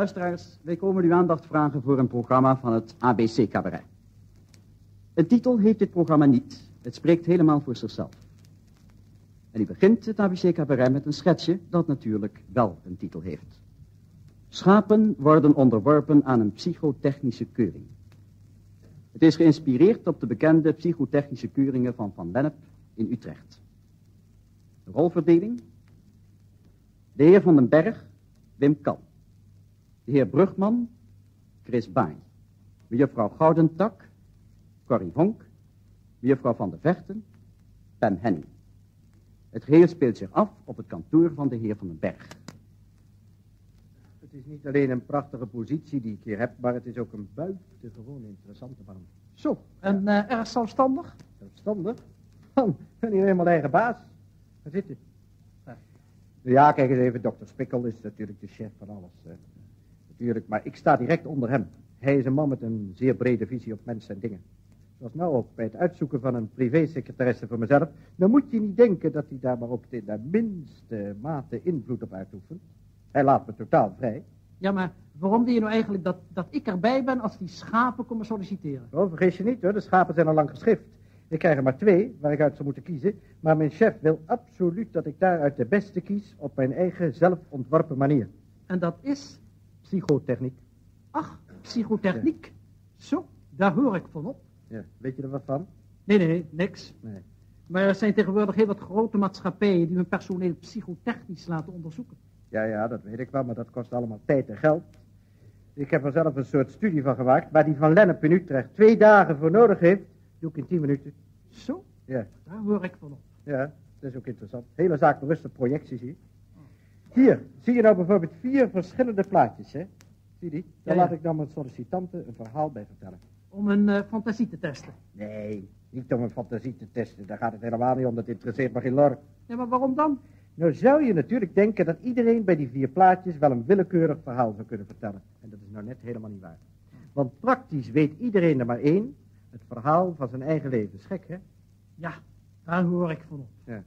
Luisteraars, wij komen uw aandacht vragen voor een programma van het ABC Cabaret. Een titel heeft dit programma niet. Het spreekt helemaal voor zichzelf. En die begint het ABC Cabaret met een schetsje dat natuurlijk wel een titel heeft. Schapen worden onderworpen aan een psychotechnische keuring. Het is geïnspireerd op de bekende psychotechnische keuringen van Van Lennep in Utrecht. De rolverdeling. De heer Van den Berg, Wim Kamp. De heer Brugman, Chris Baay. Mevrouw Goudentak, Corry Vonk. Mevrouw Van de Vechten, Pam Henning. Het geheel speelt zich af op het kantoor van de heer Van den Berg. Het is niet alleen een prachtige positie die ik hier heb, maar het is ook een buitengewoon interessante baan. Zo, en ja. Erg zelfstandig? Zelfstandig? Man, ik ben hier helemaal eigen baas. Waar zit u? Ja. Ja, kijk eens even, dokter Spikkel is natuurlijk de chef van alles. Natuurlijk, maar ik sta direct onder hem. Hij is een man met een zeer brede visie op mensen en dingen. Zoals nou ook bij het uitzoeken van een privésecretaresse voor mezelf, dan moet je niet denken dat hij daar maar ook in de minste mate invloed op uitoefent. Hij laat me totaal vrij. Ja, maar waarom wil je nou eigenlijk dat ik erbij ben als die schapen komen solliciteren? Oh, vergis je niet hoor, de schapen zijn al lang geschift. Ik krijg er maar 2 waar ik uit zou moeten kiezen, maar mijn chef wil absoluut dat ik daaruit de beste kies op mijn eigen zelfontworpen manier. En dat is? Psychotechniek. Ach, psychotechniek. Ja. Zo, daar hoor ik van op. Ja, weet je er wat van? Nee, niks. Nee. Maar er zijn tegenwoordig heel wat grote maatschappijen die hun personeel psychotechnisch laten onderzoeken. Ja, dat weet ik wel, maar dat kost allemaal tijd en geld. Ik heb er zelf een soort studie van gemaakt, waar die Van Lennep in Utrecht 2 dagen voor nodig heeft, doe ik in 10 minuten. Zo? Ja. Daar hoor ik van op. Ja, dat is ook interessant. Hele zaak bewuste projecties hier. Hier, zie je nou bijvoorbeeld 4 verschillende plaatjes, hè? Zie die? Daar laat ik dan mijn sollicitanten een verhaal bij vertellen. Om een fantasie te testen? Nee, niet om een fantasie te testen. Daar gaat het helemaal niet om, dat interesseert me geen lor. Ja, maar waarom dan? Nou zou je natuurlijk denken dat iedereen bij die 4 plaatjes wel een willekeurig verhaal zou kunnen vertellen. En dat is nou net helemaal niet waar. Want praktisch weet iedereen er maar 1, het verhaal van zijn eigen leven. Is gek, hè? Ja, daar hoor ik van op. Ja.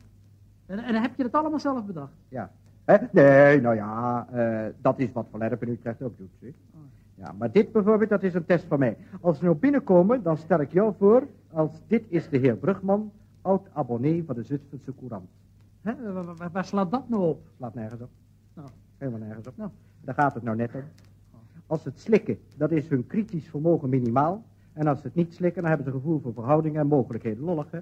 En heb je dat allemaal zelf bedacht? Ja. Hè? Nee, nou ja, dat is wat Van Lennep in Utrecht ook doet, zeg. Oh. Ja, maar dit bijvoorbeeld, dat is een test van mij. Als we nou binnenkomen, dan stel ik jou voor als dit is de heer Brugman, oud-abonnee van de Zutphense Courant. Hè? Waar slaat dat nou op? Slaat nergens op. Nou. Helemaal nergens op. Nou. Daar gaat het nou net om. Als ze het slikken, dat is hun kritisch vermogen minimaal. En als ze het niet slikken, dan hebben ze gevoel voor verhoudingen en mogelijkheden. Lollig, hè?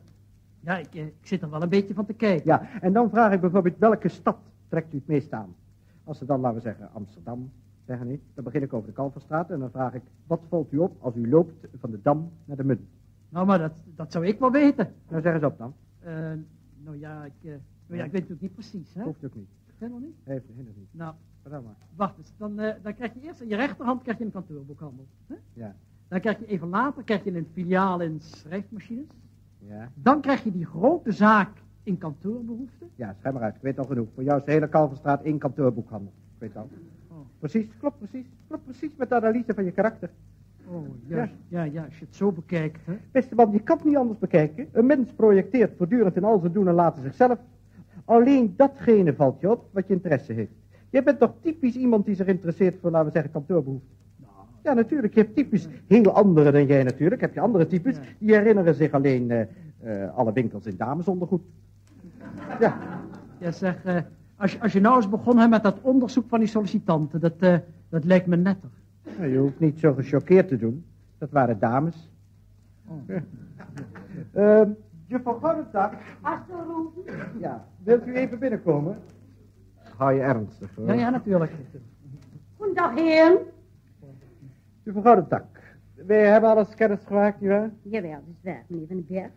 Ja, ik zit er wel een beetje van te kijken. Ja, en dan vraag ik bijvoorbeeld welke stad trekt u het meest aan? Als ze dan, laten we zeggen, Amsterdam zeggen, nee, dan begin ik over de Kalverstraat en dan vraag ik, wat valt u op als u loopt van de Dam naar de Munt? Nou, maar dat zou ik wel weten. Nou, zeg eens op dan. Ik weet het ook niet precies, hè? Hoeft ook niet. Helemaal niet? Helemaal niet. Nou, maar. Wacht eens, dan krijg je eerst aan je rechterhand krijg je een kantoorboekhandel. Hè? Ja. Dan krijg je even later krijg je een filiaal in schrijfmachines. Ja. Dan krijg je die grote zaak in kantoorbehoeften. Ja, schrijf maar uit, ik weet al genoeg. Voor jou is de hele Kalverstraat 1 kantoorboekhandel. Ik weet al. Oh. Precies, klopt precies met de analyse van je karakter. Oh, juist. Ja, als je het zo bekijkt, hè. Beste man, je kan het niet anders bekijken. Een mens projecteert voortdurend in al zijn doen en laten zichzelf. Alleen datgene valt je op wat je interesse heeft. Je bent toch typisch iemand die zich interesseert voor, laten we zeggen, kantoorbehoeften. Nou, ja, natuurlijk, je hebt typisch heel andere dan jij natuurlijk. Heb je andere types, die herinneren zich alleen alle winkels in damesondergoed. Ja. Ja, zeg, als je nou eens begonnen met dat onderzoek van die sollicitanten, dat lijkt me netter. Nou, je hoeft niet zo gechoqueerd te doen. Dat waren dames. Oh. Ja. Juffrouw Goudentak. Achterom. Ja, wilt u even binnenkomen? Hou je ernstig, hoor. Ja, natuurlijk. Goedendag, heren. Juffrouw Goudentak, wij hebben alles kennis gemaakt, nietwaar? Jawel, dat is waar, meneer Van den Berg.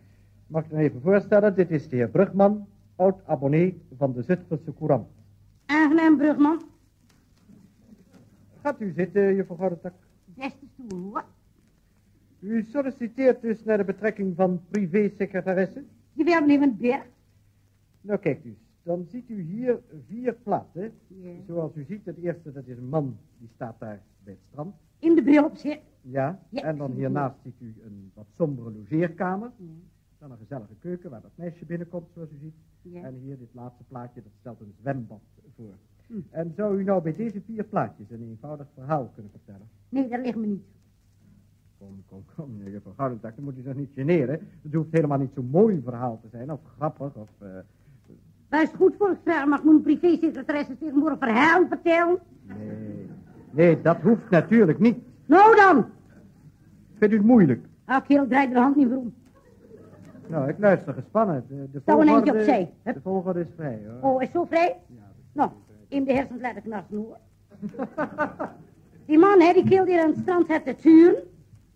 Mag ik nog even voorstellen, dit is de heer Brugman, oud-abonnee van de Zutphense Courant. Aangenaam, Brugman. Gaat u zitten, juffrouw Goudentak. Beste stoel, hoor. U solliciteert dus naar de betrekking van privé-secretarissen? Jawel, meneer Van den Berg. Nou, kijkt u, dan ziet u hier 4 platen. Ja. Zoals u ziet, het eerste, dat is een man, die staat daar bij het strand. In de bril op zich. Ja, ja, en dan hiernaast ziet u een wat sombere logeerkamer. Ja. Dan een gezellige keuken waar dat meisje binnenkomt, zoals u ziet. Ja. En hier dit laatste plaatje, dat stelt een zwembad voor. En zou u nou bij deze 4 plaatjes een eenvoudig verhaal kunnen vertellen? Nee, dat ligt me niet. Kom, meneer Goudentak, dan moet u zich niet generen. Het hoeft helemaal niet zo'n mooi verhaal te zijn, of grappig, of... Is het goed voor ik vragen, mag mijn privé-secretaresse tegenwoordig een verhaal vertellen? Nee, dat hoeft natuurlijk niet. Nou dan! Vindt u het moeilijk? Ach, heel draai de hand niet voor om. Nou, ik luister gespannen. Stel een eentje opzij. De volgorde is vrij, hoor. Oh, is zo vrij? Ja. Nou, in de hersens laat ik nachten, hoor. Die man, hè, die keel die aan het strand heeft te turen.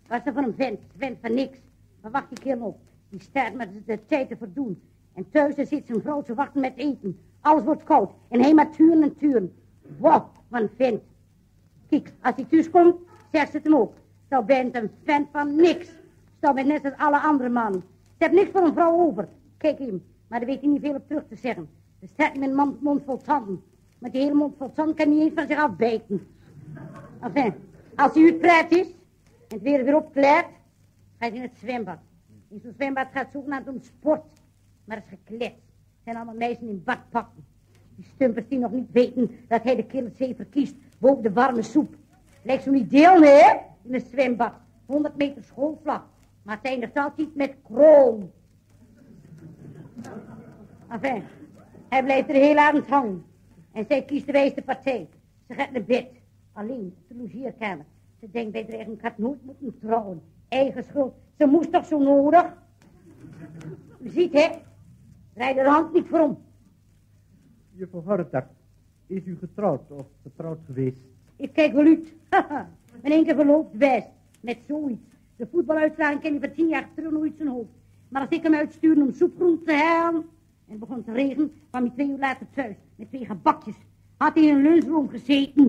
Was er van een vent van niks. Maar wacht die kerel op. Die staat met de tijd te verdoen. En thuis zit zijn vrouw te wachten met eten. Alles wordt koud. En hij maar turen en turen. Wow, wat een vent. Kijk, als hij thuis komt, zegt ze het hem ook. Zo bent een vent van niks. Zo bent net als alle andere mannen. Ze hebt niks voor een vrouw over. Kijk hem. Maar daar weet hij niet veel op terug te zeggen. Dus staat met een mond vol tanden. Maar die hele mond vol tanden kan niet eens van zich afbijten. Enfin, als hij uit praat is... en het weer opklaart, gaat in het zwembad. In zo'n zwembad gaat zogenaamd om sport. Maar het is gekletst. Het zijn allemaal meisjes in badpakken. Die stumpers die nog niet weten dat hij de kille zee verkiest boven de warme soep. Lijkt zo'n ideaal, hè? In een zwembad. 100 meter schoolvlak. Maar het eindigt altijd met kroon. Enfin, hij blijft er heel avond hangen. En zij kiest de wijste partij. Ze gaat naar bed. Alleen, op de logeerkamer. Ze denkt bij de eigen, ik had nooit moeten trouwen. Eigen schuld. Ze moest toch zo nodig? U ziet, hè? Draai de hand niet voor om. Juffrouw Hortak, is u getrouwd of getrouwd geweest? Ik kijk wel uit. In één keer verloopt wijs. Met zoiets. De voetbaluitslagen ken ik van 10 jaar terug nooit zijn hoofd. Maar als ik hem uitstuurde om soepgroen te halen... en het begon te regenen, kwam hij 2 uur later thuis. Met 2 gebakjes. Had hij in een lunchroom gezeten...